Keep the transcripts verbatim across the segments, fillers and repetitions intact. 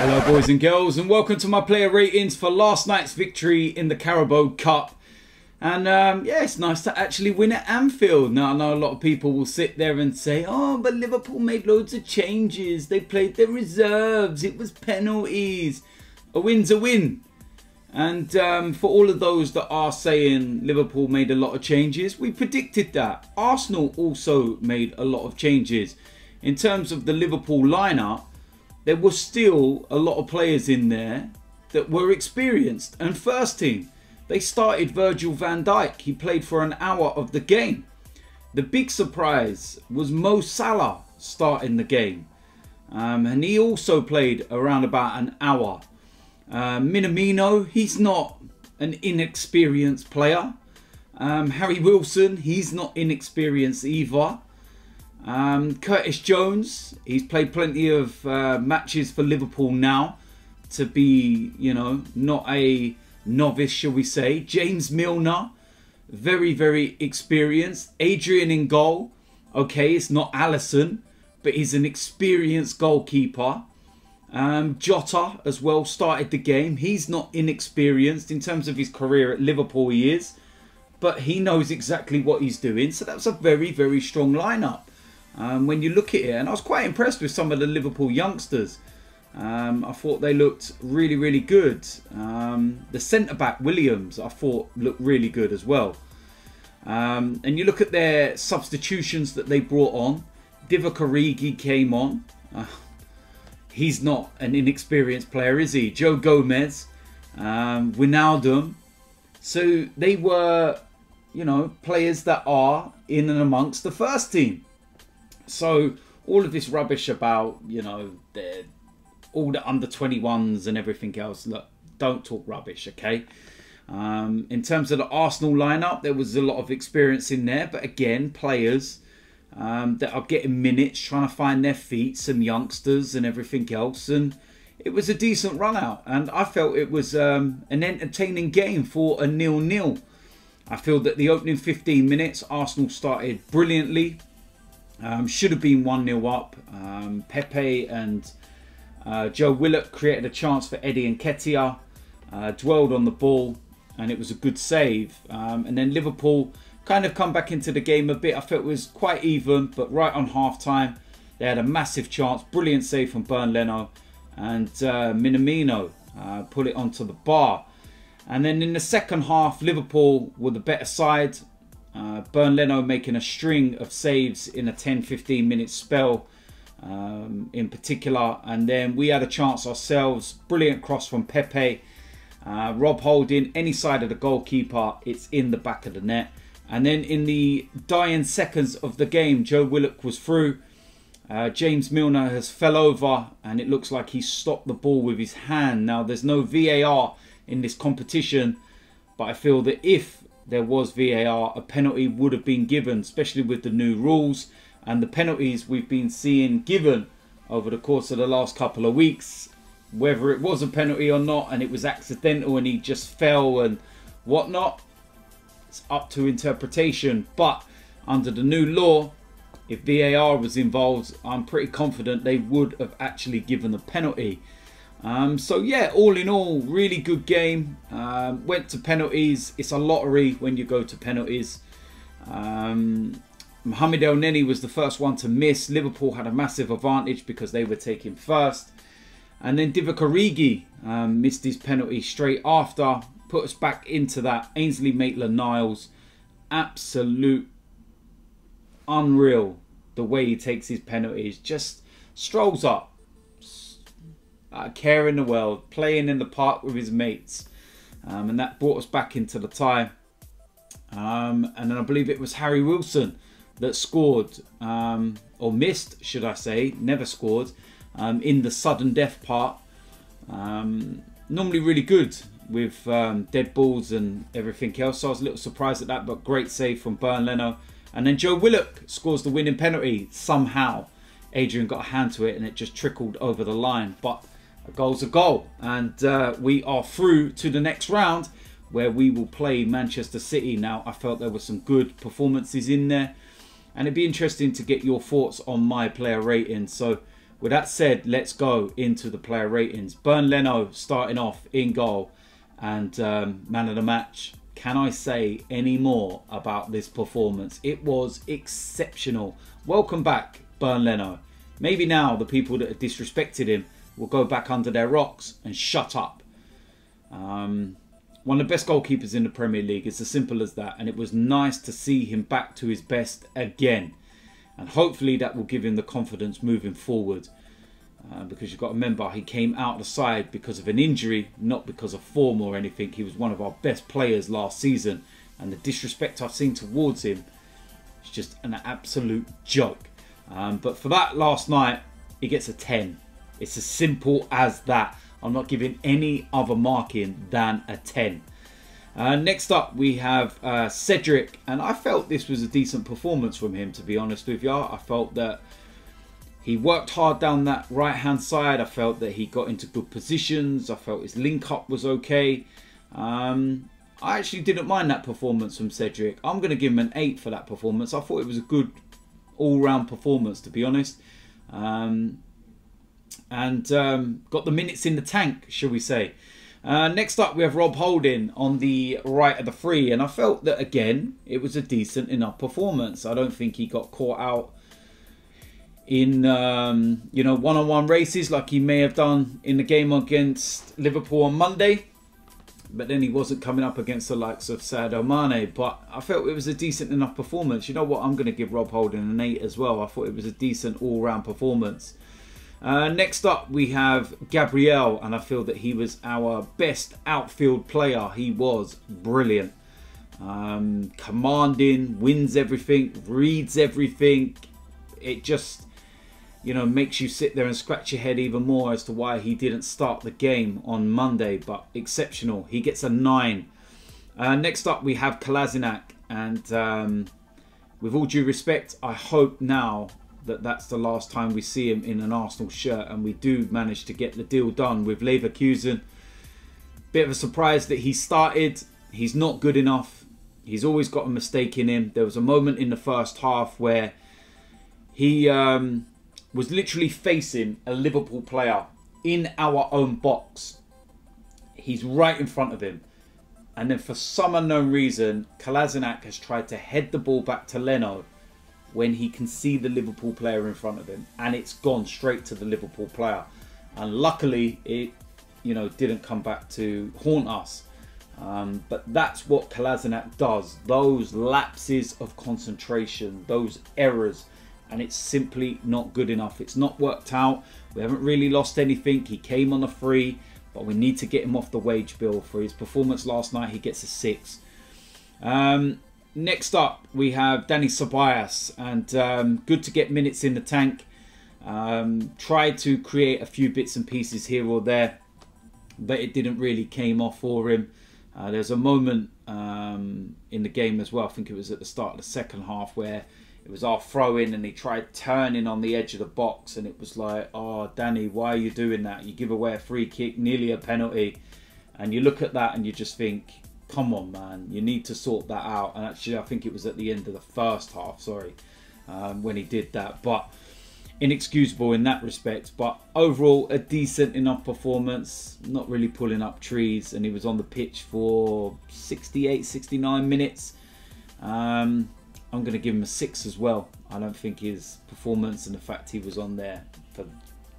Hello boys and girls, and welcome to my player ratings for last night's victory in the Carabao Cup. And um, yeah, it's nice to actually win at Anfield. Now I know a lot of people will sit there and say, oh, but Liverpool made loads of changes, they played their reserves, it was penalties. A win's a win. And um, for all of those that are saying Liverpool made a lot of changes, we predicted that. Arsenal also made a lot of changes. In terms of the Liverpool lineup, there were still a lot of players in there that were experienced and first team. They started Virgil van Dijk. He played for an hour of the game. The big surprise was Mo Salah starting the game. Um, and he also played around about an hour. Uh, Minamino, he's not an inexperienced player. Um, Harry Wilson, he's not inexperienced either. Um, Curtis Jones, he's played plenty of uh, matches for Liverpool now to be, you know, not a novice, shall we say. James Milner, very, very experienced. Adrian in goal. Okay, it's not Alisson, but he's an experienced goalkeeper. Um, Jota as well started the game. He's not inexperienced in terms of his career at Liverpool, he is. But he knows exactly what he's doing. So that's a very, very strong lineup. Um, when you look at it, and I was quite impressed with some of the Liverpool youngsters. Um, I thought they looked really, really good. Um, the centre-back, Williams, I thought looked really good as well. Um, and you look at their substitutions that they brought on. Divock Origi came on. Uh, he's not an inexperienced player, is he? Joe Gomez, um, Wijnaldum. So they were, you know, players that are in and amongst the first team. So all of this rubbish about, you know, the, all the under twenty-ones and everything else, look, don't talk rubbish, okay? Um, in terms of the Arsenal lineup, there was a lot of experience in there. But again, players um, that are getting minutes, trying to find their feet, some youngsters and everything else. And it was a decent run out. And I felt it was um, an entertaining game for a nil nil. I feel that the opening fifteen minutes, Arsenal started brilliantly. Um, should have been one nil up. Um, Pepe and uh, Joe Willock created a chance for Eddie Nketiah. Uh, dwelled on the ball and it was a good save. Um, and then Liverpool kind of come back into the game a bit. I felt it was quite even, but right on half-time, they had a massive chance. Brilliant save from Bernd Leno and uh, Minamino. Uh, put it onto the bar. And then in the second half, Liverpool were the better side. Uh, Bernd Leno making a string of saves in a ten fifteen minute spell um, in particular. And then we had a chance ourselves. Brilliant cross from Pepe. Uh, Rob Holding, any side of the goalkeeper, it's in the back of the net. And then in the dying seconds of the game, Joe Willock was through. Uh, James Milner has fell over and it looks like he stopped the ball with his hand. Now, there's no V A R in this competition, but I feel that if there was V A R, a penalty would have been given, especially with the new rules and the penalties we've been seeing given over the course of the last couple of weeks. Whether it was a penalty or not, and it was accidental and he just fell and whatnot, it's up to interpretation. But under the new law, if V A R was involved, I'm pretty confident they would have actually given the penalty. Um, so yeah, all in all, really good game. Um, went to penalties. It's a lottery when you go to penalties. Um, Mohamed Elneny was the first one to miss. Liverpool had a massive advantage because they were taking first. And then Divock Origi um, missed his penalty straight after. Put us back into that. Ainsley Maitland-Niles, absolute unreal. The way he takes his penalties, just strolls up. Uh, care in the world, playing in the park with his mates, um, and that brought us back into the tie. Um, and then I believe it was Harry Wilson that scored, um, or missed, should I say, never scored, um, in the sudden death part. Um, normally really good with um, dead balls and everything else, so I was a little surprised at that, but great save from Bernd Leno. And then Joe Willock scores the winning penalty somehow. Adrian got a hand to it and it just trickled over the line, but a goal's a goal. And uh, we are through to the next round where we will play Manchester City. Now, I felt there were some good performances in there. And it'd be interesting to get your thoughts on my player rating. So With that said, let's go into the player ratings. Bernd Leno starting off in goal and um, man of the match. Can I say any more about this performance? It was exceptional. Welcome back, Bernd Leno. Maybe now the people that have disrespected him will go back under their rocks and shut up. Um, one of the best goalkeepers in the Premier League. It's as simple as that. And it was nice to see him back to his best again. And hopefully that will give him the confidence moving forward. Uh, because you've got to remember, he came out the side because of an injury, not because of form or anything. He was one of our best players last season. And the disrespect I've seen towards him is just an absolute joke. Um, but for that last night, he gets a ten. It's as simple as that. I'm not giving any other marking than a ten. Uh, next up, we have uh, Cedric. And I felt this was a decent performance from him, to be honest with you. I felt that he worked hard down that right-hand side. I felt that he got into good positions. I felt his link-up was okay. Um, I actually didn't mind that performance from Cedric. I'm going to give him an eight for that performance. I thought it was a good all-round performance, to be honest. Um, and um, got the minutes in the tank, shall we say. Uh, next up, we have Rob Holding on the right of the three. And I felt that, again, it was a decent enough performance. I don't think he got caught out in um, you know, one-on-one races like he may have done in the game against Liverpool on Monday. But then he wasn't coming up against the likes of Sadio Mane. But I felt it was a decent enough performance. You know what? I'm going to give Rob Holding an eight as well. I thought it was a decent all-round performance. Uh, next up, we have Gabriel. And I feel that he was our best outfield player. He was brilliant. Um, commanding, wins everything, reads everything. It just... you know, makes you sit there and scratch your head even more as to why he didn't start the game on Monday. But exceptional. He gets a nine. Uh, next up, we have Kolasinac. And um, with all due respect, I hope now that that's the last time we see him in an Arsenal shirt. And we do manage to get the deal done with Leverkusen. Bit of a surprise that he started. He's not good enough. He's always got a mistake in him. There was a moment in the first half where he... Um, was literally facing a Liverpool player in our own box. He's right in front of him. And then for some unknown reason, Kolasinac has tried to head the ball back to Leno when he can see the Liverpool player in front of him. And it's gone straight to the Liverpool player. And luckily, it you know didn't come back to haunt us. Um, but that's what Kolasinac does. Those lapses of concentration, those errors. And it's simply not good enough. It's not worked out. We haven't really lost anything. He came on a free, but we need to get him off the wage bill. For his performance last night, he gets a six. Um, next up, we have Danny Ceballos. And um, good to get minutes in the tank. Um, tried to create a few bits and pieces here or there, but it didn't really came off for him. Uh, there's a moment um, in the game as well. I think it was at the start of the second half where... it was our throw-in and he tried turning on the edge of the box. And it was like, oh, Danny, why are you doing that? You give away a free kick, nearly a penalty. And you look at that and you just think, come on, man. You need to sort that out. And actually, I think it was at the end of the first half, sorry, um, when he did that. But inexcusable in that respect. But overall, a decent enough performance. Not really pulling up trees. And he was on the pitch for sixty-eight, sixty-nine minutes. Um... I'm going to give him a six as well. I don't think his performance and the fact he was on there for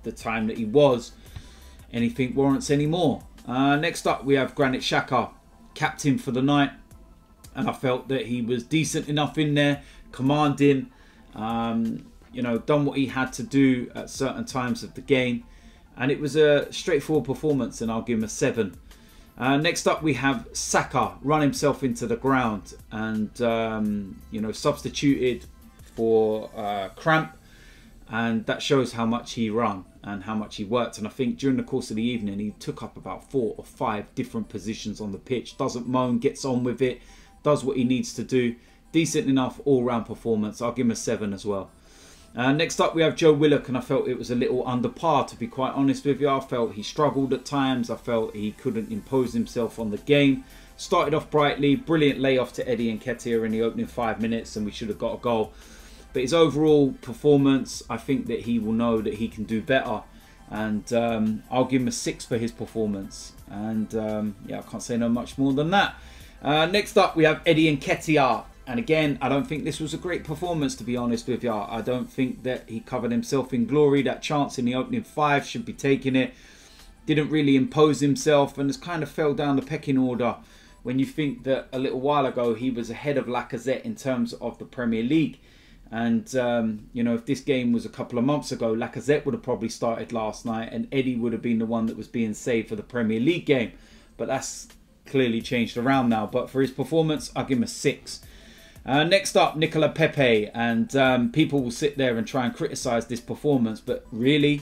the time that he was, anything warrants any more. Uh, next up, we have Granit Xhaka, captain for the night. And I felt that he was decent enough in there, commanding, um, you know, done what he had to do at certain times of the game. And it was a straightforward performance, and I'll give him a seven. Uh, next up, we have Saka run himself into the ground and, um, you know, substituted for uh, Cramp. And that shows how much he ran and how much he worked. And I think during the course of the evening, he took up about four or five different positions on the pitch. Doesn't moan, gets on with it, does what he needs to do. Decent enough all-round performance. I'll give him a seven as well. Uh, next up, we have Joe Willock, and I felt it was a little under par, to be quite honest with you. I felt he struggled at times. I felt he couldn't impose himself on the game. Started off brightly, brilliant layoff to Eddie Nketiah in the opening five minutes, and we should have got a goal. But his overall performance, I think that he will know that he can do better. And um, I'll give him a six for his performance. And um, yeah, I can't say no much more than that. Uh, next up, we have Eddie Nketiah. And again, I don't think this was a great performance, to be honest with you. I don't think that he covered himself in glory. That chance in the opening five, should be taking it. Didn't really impose himself, and has kind of fell down the pecking order when you think that a little while ago he was ahead of Lacazette in terms of the Premier League. And, um, you know, if this game was a couple of months ago, Lacazette would have probably started last night and Eddie would have been the one that was being saved for the Premier League game. But that's clearly changed around now. But for his performance, I'll give him a six. Uh, next up, Nicolas Pepe. And um, people will sit there and try and criticise this performance. But really,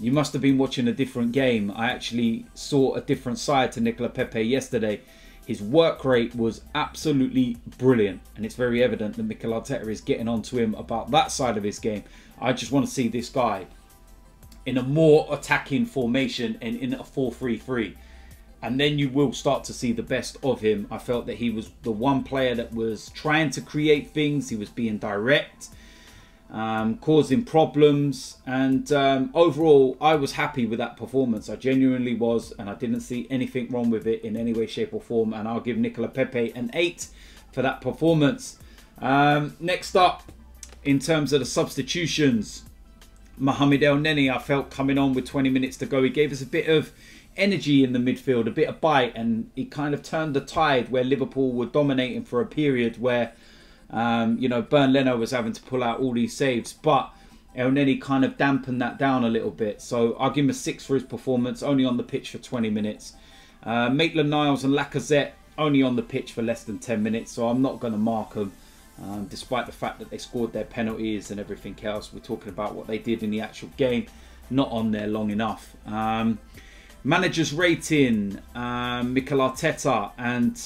you must have been watching a different game. I actually saw a different side to Nicolas Pepe yesterday. His work rate was absolutely brilliant. And it's very evident that Mikel Arteta is getting on to him about that side of his game. I just want to see this guy in a more attacking formation and in a four three three. And then you will start to see the best of him. I felt that he was the one player that was trying to create things. He was being direct, um, causing problems. And um, overall, I was happy with that performance. I genuinely was. And I didn't see anything wrong with it in any way, shape or form. And I'll give Nicolas Pepe an eight for that performance. Um, next up, in terms of the substitutions, Mohamed Elneny, I felt coming on with twenty minutes to go. He gave us a bit of energy in the midfield, a bit of bite, and he kind of turned the tide where Liverpool were dominating for a period where, um, you know, Bernd Leno was having to pull out all these saves, but Elneny kind of dampened that down a little bit. So I'll give him a six for his performance, only on the pitch for twenty minutes. Uh, Maitland-Niles and Lacazette only on the pitch for less than ten minutes, so I'm not going to mark them, um, despite the fact that they scored their penalties and everything else. We're talking about what they did in the actual game, not on there long enough. Um, Manager's rating, um, Mikel Arteta. And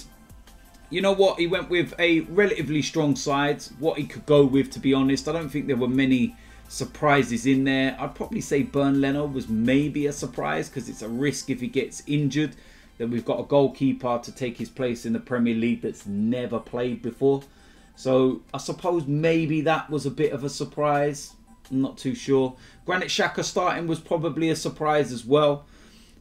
you know what? He went with a relatively strong side, what he could go with, to be honest. I don't think there were many surprises in there. I'd probably say Bernd Leno was maybe a surprise because it's a risk if he gets injured. Then we've got a goalkeeper to take his place in the Premier League that's never played before. So I suppose maybe that was a bit of a surprise. I'm not too sure. Granit Xhaka starting was probably a surprise as well.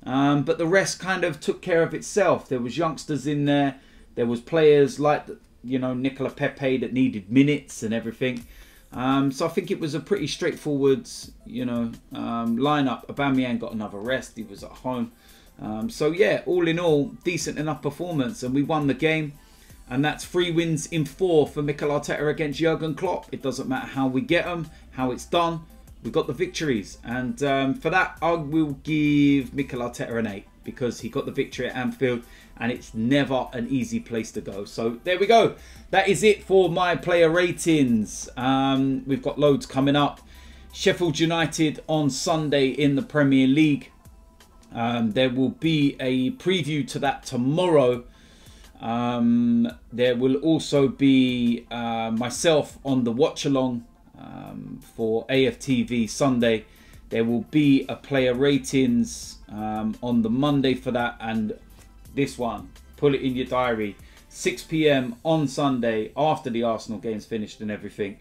Um, but the rest kind of took care of itself. There was youngsters in there. There was players like, you know, Nicolas Pepe that needed minutes and everything. Um, so I think it was a pretty straightforward, you know, um, lineup. Aubameyang got another rest. He was at home. Um, so yeah, all in all, decent enough performance, and we won the game. And that's three wins in four for Mikel Arteta against Jurgen Klopp. It doesn't matter how we get them, how it's done. We got the victories, and um, for that, I will give Mikel Arteta an eight because he got the victory at Anfield, and it's never an easy place to go. So there we go. That is it for my player ratings. Um, we've got loads coming up. Sheffield United on Sunday in the Premier League. Um, there will be a preview to that tomorrow. Um, there will also be uh, myself on the watch along. Um, for A F T V Sunday, there will be a player ratings um, on the Monday for that, and this one, pull it in your diary, six p m on Sunday after the Arsenal game's finished and everything,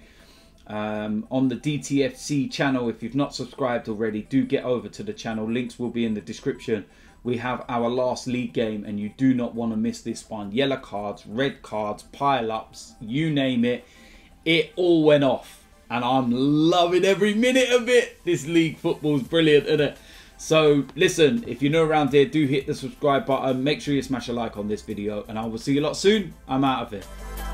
um, on the D T F C channel. If you've not subscribed already, do get over to the channel. Links will be in the description. We have our last league game, and you do not want to miss this one. Yellow cards, red cards, pile-ups, you name it, it all went off. And I'm loving every minute of it. This league football's brilliant, isn't it? So, listen, if you're new around here, do hit the subscribe button. Make sure you smash a like on this video. And I will see you lot soon. I'm out of here.